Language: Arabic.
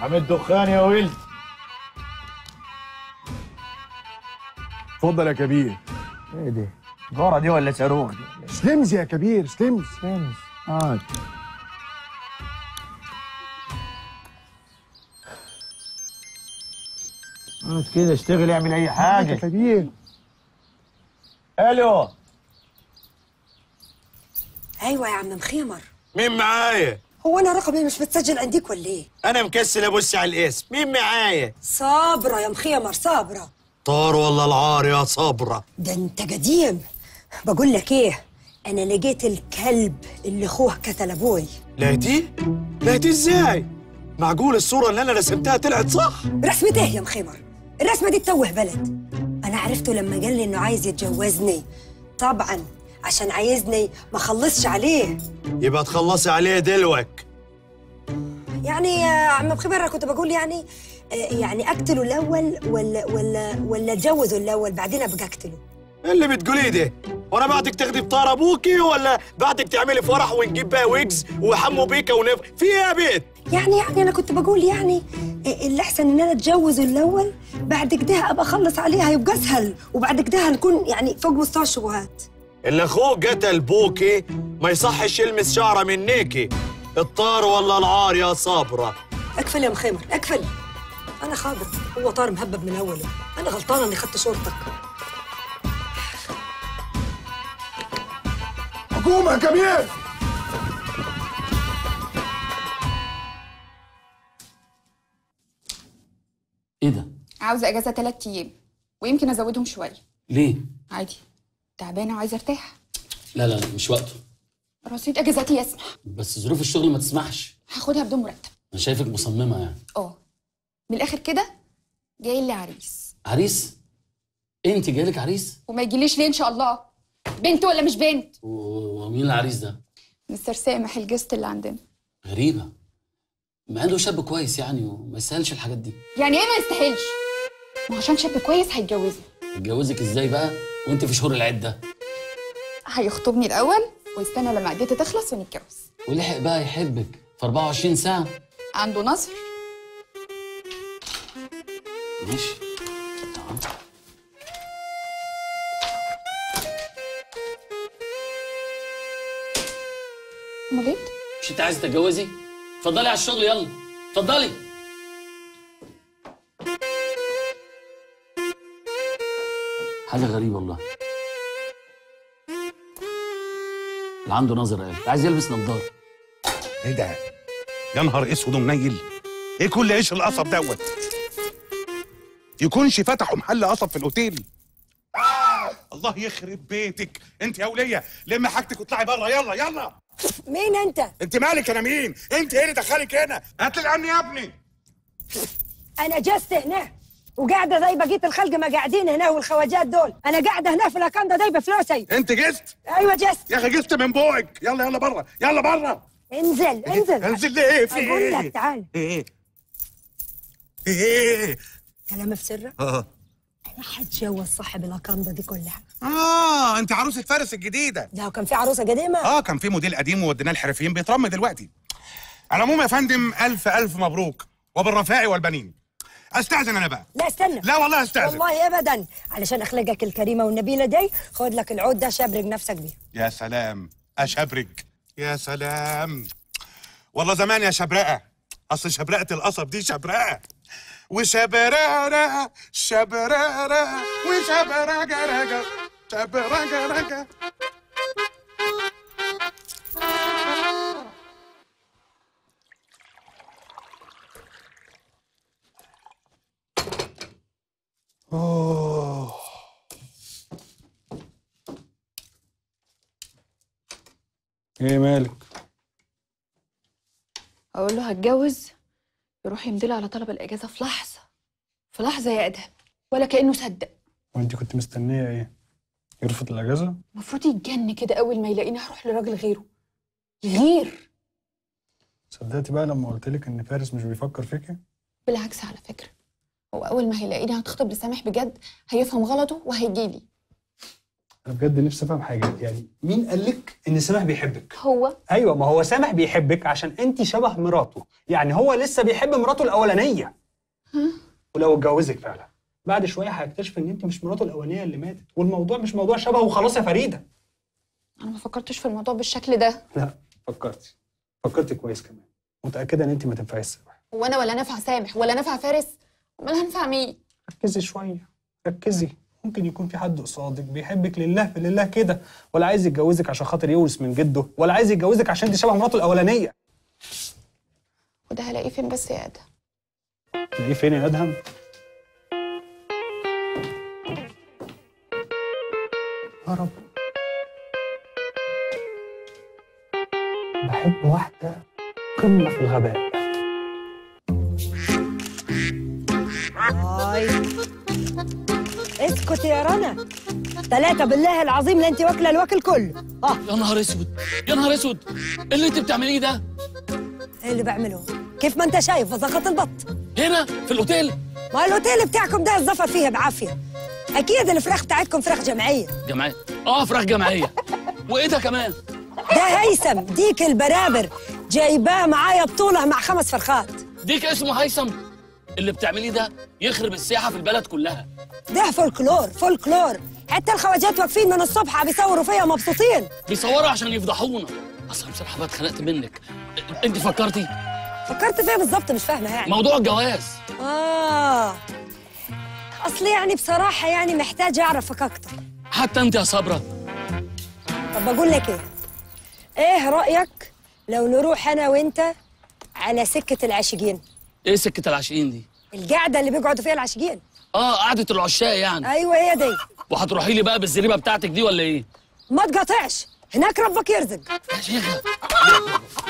عامل دخان يا ولد. اتفضل يا كبير. ايه دي؟ جارة دي ولا صاروخ دي؟ سلمز يا كبير، سلمز سلمز. اقعد. اقعد كده، اشتغل، اعمل اي حاجة يا كبير. الو. ايوه يا عم مخيمر. مين معايا؟ هو انا رقمي مش متسجل عنديك ولا ايه؟ انا مكسل ابص على الاسم. مين معايا؟ صابرة يا مخيمر، صابرة. طار والله العار يا صابرة. ده انت قديم. بقول لك ايه، انا لقيت الكلب اللي اخوه كتل ابوي. لقيتيه؟ لقيتيه ازاي؟ معقول الصورة اللي انا رسمتها طلعت صح؟ رسمة ايه يا مخيمر؟ الرسمة دي تتوه بلد. انا عرفته لما قال لي انه عايز يتجوزني، طبعا عشان عايزني ما خلصش عليه. يبقى تخلصي عليه دلوك. يعني يا عم بخبرة كنت بقول يعني اقتله الاول ولا اتجوزه الاول بعدين ابقى اقتله؟ ايه اللي بتقوليه ده؟ وانا بعدك تاخدي بطار ابوكي ولا بعدك تعملي فرح ونجيب بقى ويجز وحمو بيكا ونف في ايه يا بيت؟ يعني انا كنت بقول يعني اللي احسن ان انا اتجوزه الاول، بعد كده ابقى اخلص عليها يبقى اسهل، وبعد كده هنكون يعني فوق مستوى الشبهات. اللي اخوه قتل بوكي ما يصحش يلمس شعره منيكي. الطار ولا العار يا صابره؟ اقفل يا مخيمر اقفل. انا خاضر، هو طار مهبب من اوله، انا غلطانه اني خدت شورتك. حكومه يا كبير. ايه ده؟ عاوزه اجازه 3 ايام ويمكن ازودهم شويه. ليه؟ عادي، تعبانه وعايزه ارتاح. لا لا مش وقته، رصيد اجازتي يسمح، بس ظروف الشغل ما تسمحش. هاخدها بدون مرتب. انا شايفك مصممه يعني. من الاخر كده جاي لي عريس. عريس؟ انت جايلك عريس؟ وما يجيليش ليه ان شاء الله؟ بنت ولا مش بنت؟ ومين العريس ده؟ مستر سامح الجست اللي عندنا. غريبه، ما عنده شاب كويس يعني وما يستاهلش الحاجات دي. يعني ايه ما يستاهلش؟ ما عشان شاب كويس هيتجوزني. هيتجوزك ازاي بقى وانت في شهور العده؟ هيخطبني الاول ويستنى لما عدتي تخلص ونتجوز. ولحق بقى يحبك في 24 ساعه. عنده نظر. ماشي تمام. امال مش انت عايزه تتجوزي؟ اتفضلي على الشغل، يلا اتفضلي. حاجه غريبه والله. اللي عنده نظر قال عايز يلبس نظاره. ايه ده؟ يا نهار اسود ومنيل. ايه كل عيش القصب دوت؟ يكونش فتحوا محل قصب في الاوتيل. الله يخرب بيتك انت يا وليه. لمي حاجتك واطلعي بره، يلا يلا. مين انت؟ انت مالك انا مين؟ انت ايه اللي دخلك هنا؟ هات الامن يا ابني. انا جست هنا وقاعده زي بقيه الخلق ما قاعدين هنا، والخواجات دول. انا قاعده هنا في الاكنده دي بفلوسي. انت جست؟ ايوه جست يا اخي، جست من بوقك. يلا يلا بره، يلا بره. انزل انزل. انزل ليه؟ في ايه؟ بقول لك تعالى. ايه ايه كلامي في سرك؟ انا هتجوز صاحب الاكنده دي كلها. انت عروسه فارس الجديده. ده كان في عروسه قديمه؟ كان في موديل قديم ووديناه الحرفيين بيترم دلوقتي. على العموم يا فندم، الف الف مبروك وبالرفاء والبنين. استاذن انا بقى. لا استنى. لا والله استاذن. والله ابدا، علشان اخلاقك الكريمه والنبيله دي خد لك العود ده شبرك نفسك بيه. يا سلام، اشبرك. يا سلام والله زمان يا شبرقه. اصل شبرقه القصب دي شبرقه وشبرقرقة شبرقرقة وشبرقرقة شبرقرقة. ايه مالك؟ اقول له هتجوز يروح يمضي على طلب الاجازه في لحظه. في لحظه يا ادهم، ولا كانه صدق. وانت كنت مستنيه ايه؟ يرفض الاجازه؟ المفروض يتجن كده اول ما يلاقيني هروح لراجل غيره. يغير. صدقتي بقى لما قلت لك ان فارس مش بيفكر فيكي؟ بالعكس على فكره، هو اول ما هيلاقيني هتخطب لسامح بجد هيفهم غلطه وهيجي لي. انا بجد نفسي افهم حاجه، يعني مين قال لك ان سامح بيحبك؟ هو ايوه، ما هو سامح بيحبك عشان انت شبه مراته، يعني هو لسه بيحب مراته الاولانيه. ولو اتجوزك فعلا بعد شويه هيكتشف ان انت مش مراته الاولانيه اللي ماتت، والموضوع مش موضوع شبه وخلاص يا فريده. انا ما فكرتش في الموضوع بالشكل ده. لا فكرتي، فكرتي كويس كمان. متاكده ان انت ما تنفعيش سامح. هو انا ولا نفع سامح ولا نفع فارس؟ امال هنفع مين؟ ركزي شويه، ركزي. ممكن يكون في حد قصادك بيحبك لله في لله كده، ولا عايز يتجوزك عشان خاطر يورث من جده، ولا عايز يتجوزك عشان انت شبه مراته الاولانيه. وده هلاقيه فين بس يا ادهم؟ تلاقيه فين يا ادهم؟ يا رب. بحب واحده قمه في الغباء. اسكت يا رنا، 3 بالله العظيم لا انت واكله الواكل كله. يا نهار اسود، يا نهار اسود، ايه اللي انت بتعمليه ده؟ ايه اللي بعمله؟ كيف ما انت شايف بزغط البط هنا في الاوتيل. ما الاوتيل بتاعكم ده اتظفر فيها بعافيه، اكيد الفراخ بتاعتكم فراخ جمعيه. جمعيه؟ فراخ جمعيه. وايه ده كمان؟ ده هيثم ديك البرابر جايباه معايا بطوله مع 5 فرخات. ديك اسمه هيثم؟ اللي بتعمليه ده يخرب السياحه في البلد كلها. ده فولكلور، فولكلور. حتى الخواجات واقفين من الصبح بيصوروا فيا مبسوطين. بيصوروا عشان يفضحونا. اصلا بصراحه بقى اتخنقت منك. انت فكرت فيها بالظبط؟ مش فاهمه يعني. موضوع الجواز. اصل يعني بصراحه يعني محتاجه اعرفك اكتر. حتى انت يا صبره. طب بقول لك ايه؟ ايه رايك لو نروح انا وانت على سكه العاشقين؟ ايه سكه العاشقين دي؟ القعده اللي بيقعدوا فيها العاشقين. قعده العشاق يعني. ايوه هي دي. وهتروحي لي بقى بالزريبه بتاعتك دي ولا ايه؟ ما تقاطعش، هناك ربك يرزق. يا شيخه.